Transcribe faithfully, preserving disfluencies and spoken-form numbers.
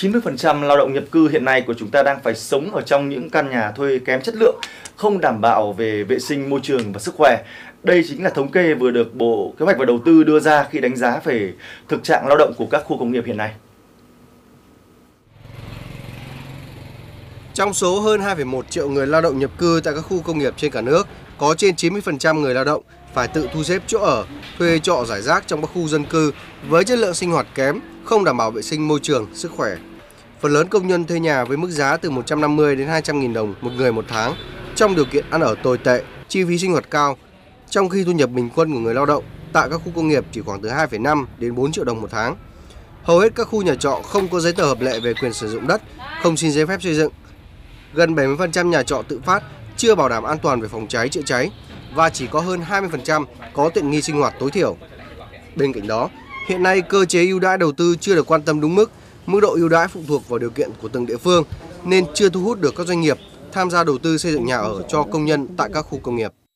chín mươi phần trăm lao động nhập cư hiện nay của chúng ta đang phải sống ở trong những căn nhà thuê kém chất lượng, không đảm bảo về vệ sinh môi trường và sức khỏe. Đây chính là thống kê vừa được Bộ Kế hoạch và Đầu tư đưa ra khi đánh giá về thực trạng lao động của các khu công nghiệp hiện nay. Trong số hơn hai phẩy một triệu người lao động nhập cư tại các khu công nghiệp trên cả nước, có trên chín mươi phần trăm người lao động phải tự thu xếp chỗ ở, thuê trọ rải rác trong các khu dân cư với chất lượng sinh hoạt kém, không đảm bảo vệ sinh môi trường, sức khỏe. Phần lớn công nhân thuê nhà với mức giá từ một trăm năm mươi đến hai trăm nghìn đồng một người một tháng, trong điều kiện ăn ở tồi tệ, chi phí sinh hoạt cao, trong khi thu nhập bình quân của người lao động tại các khu công nghiệp chỉ khoảng từ hai phẩy năm đến bốn triệu đồng một tháng. Hầu hết các khu nhà trọ không có giấy tờ hợp lệ về quyền sử dụng đất, không xin giấy phép xây dựng. Gần bảy mươi phần trăm nhà trọ tự phát chưa bảo đảm an toàn về phòng cháy chữa cháy và chỉ có hơn hai mươi phần trăm có tiện nghi sinh hoạt tối thiểu. Bên cạnh đó, hiện nay cơ chế ưu đãi đầu tư chưa được quan tâm đúng mức, mức độ ưu đãi phụ thuộc vào điều kiện của từng địa phương nên chưa thu hút được các doanh nghiệp tham gia đầu tư xây dựng nhà ở cho công nhân tại các khu công nghiệp.